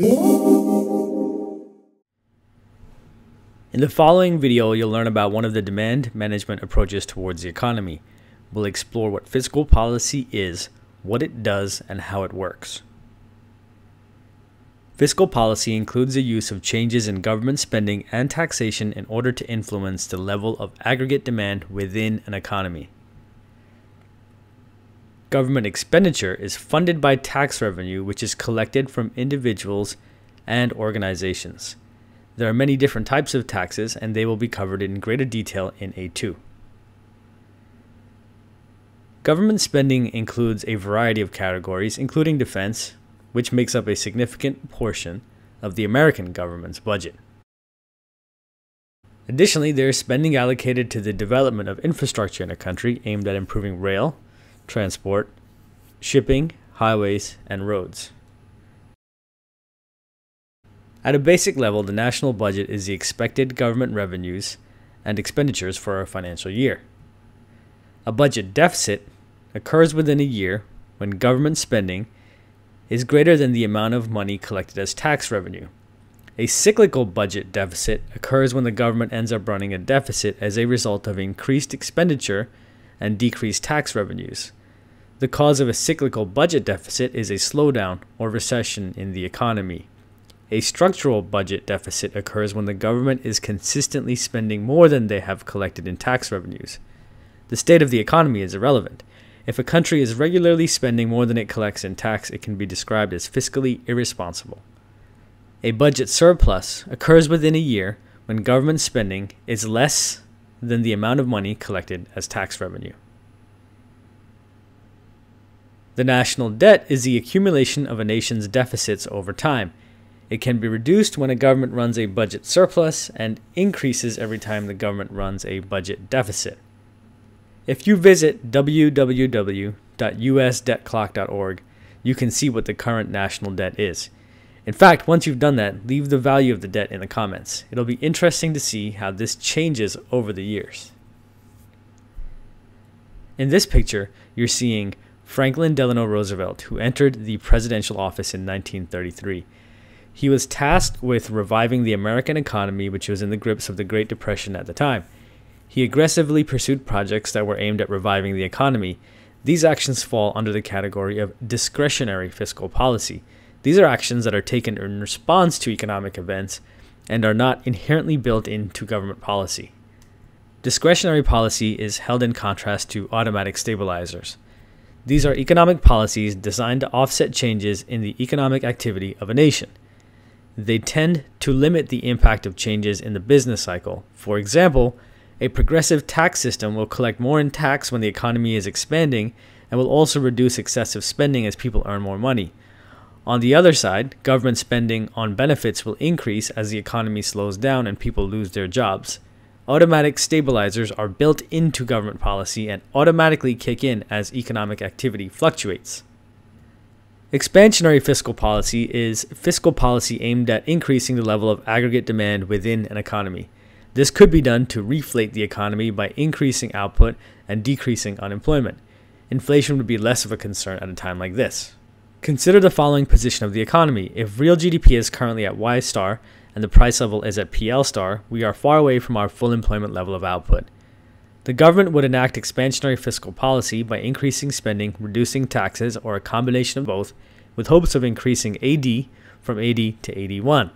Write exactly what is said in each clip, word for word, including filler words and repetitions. In the following video, you'll learn about one of the demand management approaches towards the economy. We'll explore what fiscal policy is, what it does, and how it works. Fiscal policy includes the use of changes in government spending and taxation in order to influence the level of aggregate demand within an economy. Government expenditure is funded by tax revenue, which is collected from individuals and organizations. There are many different types of taxes, and they will be covered in greater detail in A two. Government spending includes a variety of categories, including defense, which makes up a significant portion of the American government's budget. Additionally, there is spending allocated to the development of infrastructure in a country aimed at improving rail, transport, shipping, highways, and roads. At a basic level, the national budget is the expected government revenues and expenditures for a financial year. A budget deficit occurs within a year when government spending is greater than the amount of money collected as tax revenue. A cyclical budget deficit occurs when the government ends up running a deficit as a result of increased expenditure and decreased tax revenues. The cause of a cyclical budget deficit is a slowdown or recession in the economy. A structural budget deficit occurs when the government is consistently spending more than they have collected in tax revenues. The state of the economy is irrelevant. If a country is regularly spending more than it collects in tax, it can be described as fiscally irresponsible. A budget surplus occurs within a year when government spending is less than the amount of money collected as tax revenue. The national debt is the accumulation of a nation's deficits over time. It can be reduced when a government runs a budget surplus and increases every time the government runs a budget deficit. If you visit w w w dot u s debt clock dot org, you can see what the current national debt is. In fact, once you've done that, leave the value of the debt in the comments. It'll be interesting to see how this changes over the years. In this picture, you're seeing Franklin Delano Roosevelt, who entered the presidential office in nineteen thirty-three. He was tasked with reviving the American economy, which was in the grips of the Great Depression at the time. He aggressively pursued projects that were aimed at reviving the economy. These actions fall under the category of discretionary fiscal policy. These are actions that are taken in response to economic events and are not inherently built into government policy. Discretionary policy is held in contrast to automatic stabilizers. These are economic policies designed to offset changes in the economic activity of a nation. They tend to limit the impact of changes in the business cycle. For example, a progressive tax system will collect more in tax when the economy is expanding and will also reduce excessive spending as people earn more money. On the other side, government spending on benefits will increase as the economy slows down and people lose their jobs. Automatic stabilizers are built into government policy and automatically kick in as economic activity fluctuates. Expansionary fiscal policy is fiscal policy aimed at increasing the level of aggregate demand within an economy. This could be done to reflate the economy by increasing output and decreasing unemployment. Inflation would be less of a concern at a time like this. Consider the following position of the economy. If real G D P is currently at Y star and the price level is at P L star, we are far away from our full employment level of output. The government would enact expansionary fiscal policy by increasing spending, reducing taxes, or a combination of both, with hopes of increasing A D from eighty to eighty-one.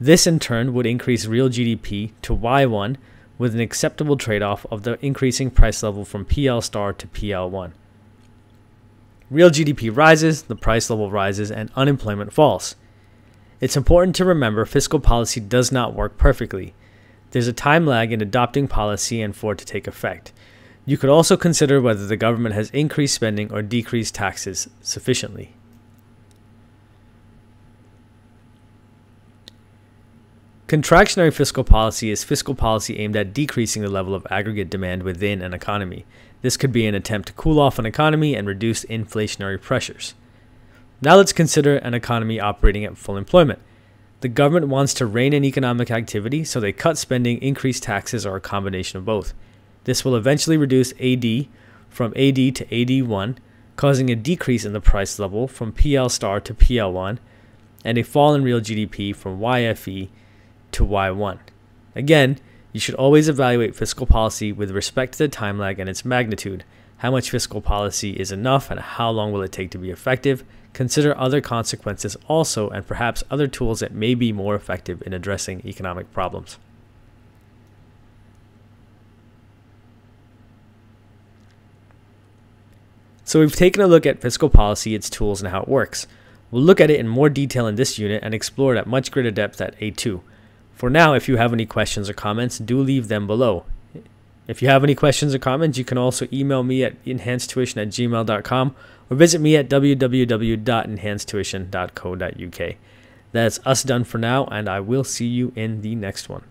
This in turn would increase real G D P to Y one with an acceptable trade-off of the increasing price level from P L star to P L one. Real G D P rises, the price level rises, and unemployment falls. It's important to remember fiscal policy does not work perfectly. There's a time lag in adopting policy and for it to take effect. You could also consider whether the government has increased spending or decreased taxes sufficiently. Contractionary fiscal policy is fiscal policy aimed at decreasing the level of aggregate demand within an economy. This could be an attempt to cool off an economy and reduce inflationary pressures. Now let's consider an economy operating at full employment. The government wants to rein in economic activity, so they cut spending, increase taxes, or a combination of both. This will eventually reduce A D from A D to A D one, causing a decrease in the price level from P L star to P L one, and a fall in real G D P from Y F E to Y one. Again, you should always evaluate fiscal policy with respect to the time lag and its magnitude. How much fiscal policy is enough and how long will it take to be effective? Consider other consequences also and perhaps other tools that may be more effective in addressing economic problems. So we've taken a look at fiscal policy, its tools, and how it works. We'll look at it in more detail in this unit and explore it at much greater depth at A two. For now, if you have any questions or comments, do leave them below. If you have any questions or comments, you can also email me at enhance tuition at gmail dot com or visit me at w w w dot enhance tuition dot co dot u k. That's us done for now, and I will see you in the next one.